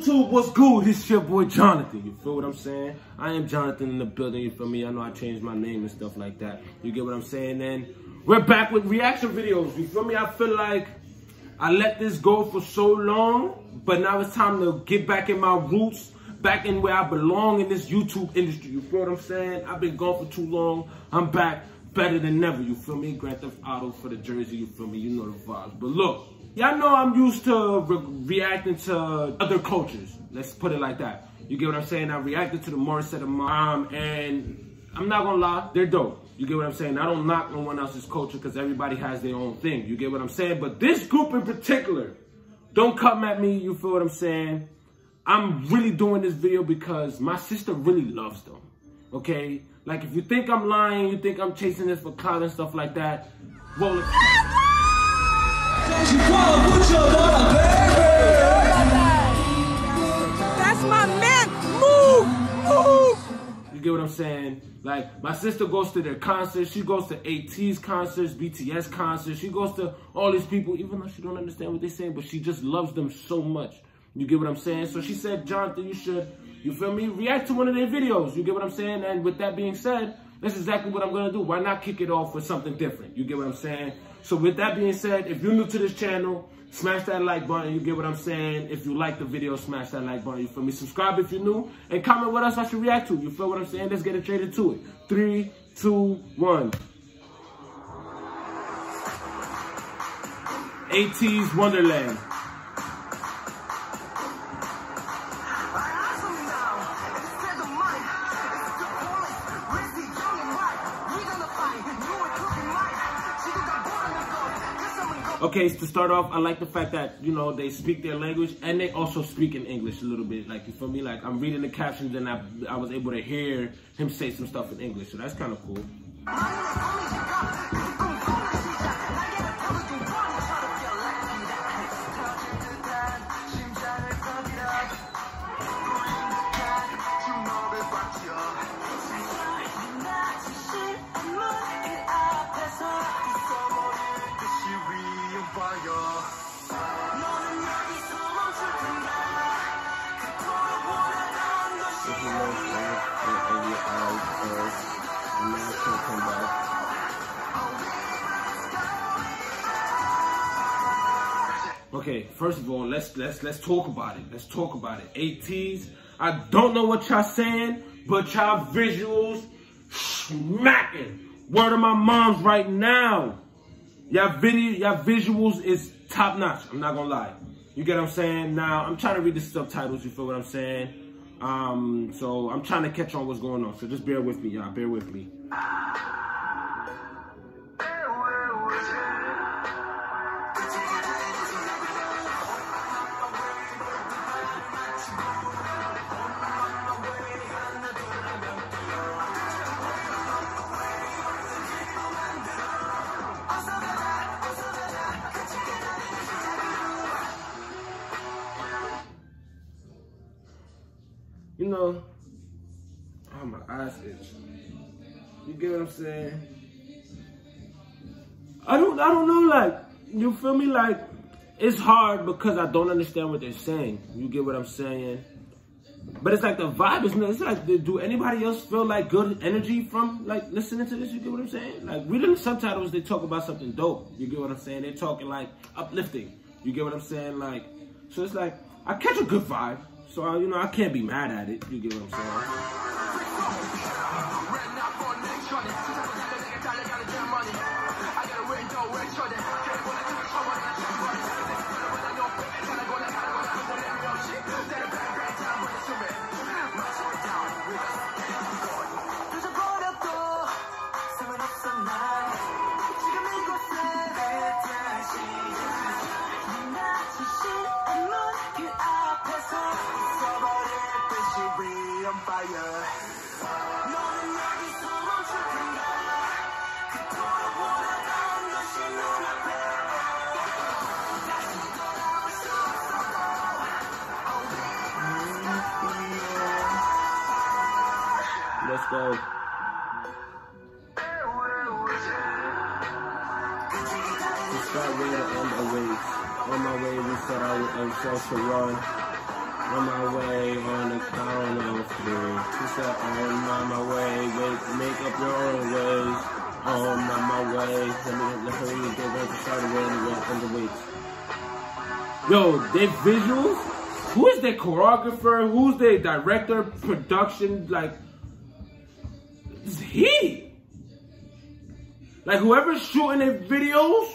YouTube, what's good? It's your boy Jonathan, you feel what I'm saying? I am Jonathan in the building, you feel me? I know I changed my name and stuff like that. You get what I'm saying? And we're back with reaction videos, you feel me? I feel like I let this go for so long, but now it's time to get back in my roots, back in where I belong in this YouTube industry, you feel what I'm saying? I've been gone for too long, I'm back better than ever, you feel me? Grand Theft Auto for the jersey, you feel me? You know the vibes, but look. Y'all know I'm used to reacting to other cultures. Let's put it like that. You get what I'm saying? I reacted to the mindset of mom, and I'm not gonna lie, they're dope. You get what I'm saying? I don't knock no one else's culture because everybody has their own thing. You get what I'm saying? But this group in particular, don't come at me. You feel what I'm saying? I'm really doing this video because my sister really loves them. Okay? Like, if you think I'm lying, you think I'm chasing this for clout and stuff like that, roll it. That's my man. Move, move. You get what I'm saying? Like, my sister goes to their concerts. She goes to ATEEZ concerts, BTS concerts. She goes to all these people, even though she don't understand what they're saying, but she just loves them so much. You get what I'm saying? So she said, Jonathan, you should, you feel me, react to one of their videos. You get what I'm saying? And with that being said, that's exactly what I'm gonna do. Why not kick it off with something different? You get what I'm saying? So with that being said, if you're new to this channel, smash that like button. You get what I'm saying? If you like the video, smash that like button. You feel me? Subscribe if you're new. And comment what else I should react to. You feel what I'm saying? Let's get it traded to it. 3, 2, 1. ATEEZ Wonderland. Okay, to start off, I like the fact that, you know, they speak their language and they also speak in English a little bit. Like, you feel me? Like, I'm reading the captions and I was able to hear him say some stuff in English. So that's kind of cool. Okay, first of all, let's talk about it. Let's talk about it. ATEEZ, I don't know what y'all saying, but y'all visuals smacking. Word of my moms right now. Y'all visuals is top notch. I'm not gonna lie. You get what I'm saying? Now I'm trying to read the subtitles. You feel what I'm saying? So I'm trying to catch on what's going on. So just bear with me, y'all. Bear with me. You know, oh, my eyes itch. You get what I'm saying? I don't know, like, you feel me? Like, it's hard because I don't understand what they're saying. You get what I'm saying? But it's like the vibe is, it's like, do anybody else feel like good energy from, like, listening to this? You get what I'm saying? Like, reading the subtitles, they talk about something dope. You get what I'm saying? They're talking, like, uplifting. You get what I'm saying? Like, so it's like, I catch a good vibe. So, you know, I can't be mad at it. You get what I'm saying? Let's go. On my way, we said I would, I'm so to run. on my way on the count of three. She said, on my way, wait, make up your own ways. On my way, let me hurry and get ready to start away in the weeks. Yo, they visuals? Who is their choreographer? Who's their director? Production? Like, it's he. Like, whoever's shooting their videos,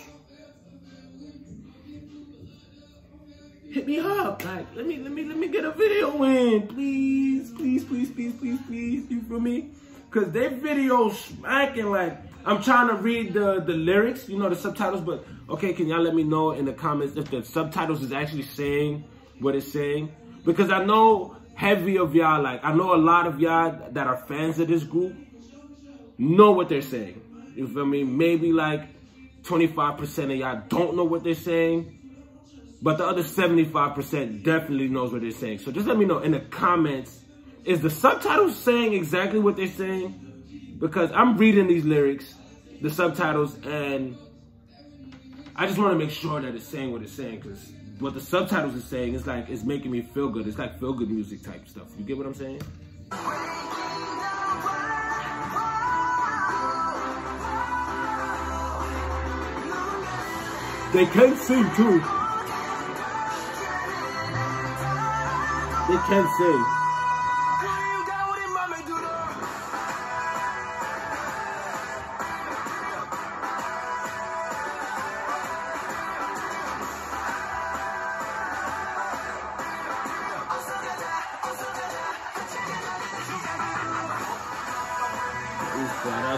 hit me up. Like, let me get a video in, please, please, please, please, please, please. You feel me? Cause their videos smacking. Like, I'm trying to read the lyrics, you know, the subtitles. But okay, can y'all let me know in the comments if the subtitles is actually saying what it's saying? Because I know heavy of y'all, like I know a lot of y'all that are fans of this group know what they're saying. You feel me? Maybe like 25% of y'all don't know what they're saying. But the other 75% definitely knows what they're saying. So just let me know in the comments, is the subtitles saying exactly what they're saying? Because I'm reading these lyrics, the subtitles, and I just want to make sure that it's saying what it's saying. Because what the subtitles are saying is like, it's making me feel good. It's like feel good music type stuff. You get what I'm saying? They can't sing too. They can't sing.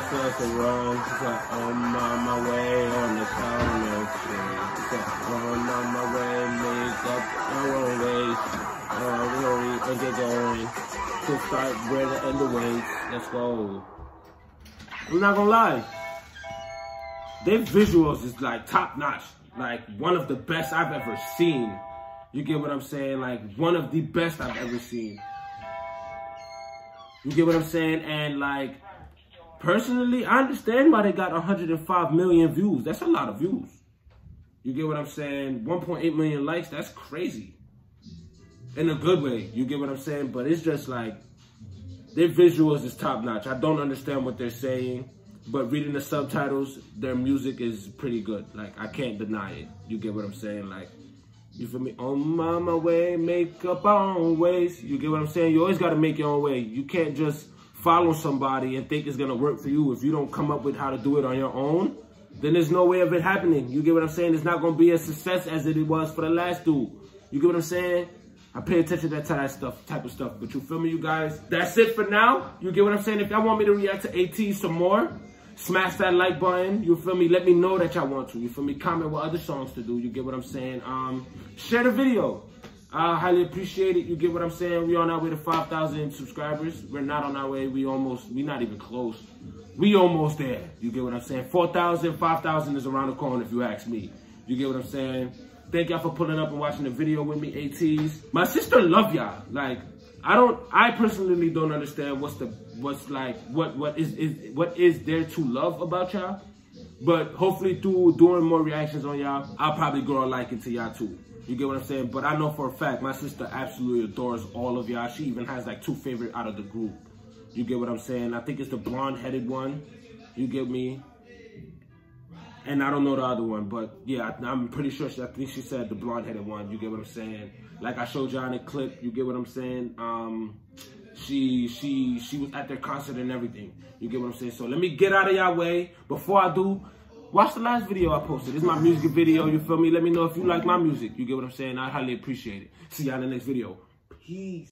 That's wrong. Like, on my way on the corner street. Like, on my way, make up our own ways. Glory and get going. To start breathing and the weights. Let's go. I'm not gonna lie. Their visuals is like top notch. Like one of the best I've ever seen. You get what I'm saying? Like one of the best I've ever seen. You get what I'm saying? And like, personally, I understand why they got 105 million views. That's a lot of views. You get what I'm saying? 1.8 million likes, that's crazy. In a good way, you get what I'm saying? But it's just like, their visuals is top notch. I don't understand what they're saying, but reading the subtitles, their music is pretty good. Like, I can't deny it. You get what I'm saying? Like, you feel me? On my way, make up our own ways. You get what I'm saying? You always gotta make your own way. You can't just follow somebody and think it's gonna work for you. If you don't come up with how to do it on your own, then there's no way of it happening. You get what I'm saying? It's not gonna be as success as it was for the last dude. You get what I'm saying? I pay attention to that type of stuff. But you feel me, you guys? That's it for now. You get what I'm saying? If y'all want me to react to ATEEZ some more, smash that like button. You feel me? Let me know that y'all want to. You feel me? Comment what other songs to do. You get what I'm saying? Share the video. I highly appreciate it. You get what I'm saying? We on our way to 5,000 subscribers. We're not on our way. We're not even close. We almost there. You get what I'm saying? 4,000, 5,000 is around the corner if you ask me. You get what I'm saying? Thank y'all for pulling up and watching the video with me, ATEEZ. My sister love y'all. Like, I personally don't understand what is there to love about y'all. But hopefully through doing more reactions on y'all, I'll probably grow a liking to y'all too. You get what I'm saying? But I know for a fact, my sister absolutely adores all of y'all. She even has like two favorite out of the group. You get what I'm saying? I think it's the blonde-headed one. You get me? And I don't know the other one, but yeah, I'm pretty sure I think she said the blonde-headed one. You get what I'm saying? Like I showed y'all in a clip. You get what I'm saying? She was at their concert and everything. You get what I'm saying? So let me get out of y'all way. Before I do, watch the last video I posted. It's my music video, you feel me? Let me know if you like my music. You get what I'm saying? I highly appreciate it. See y'all in the next video. Peace.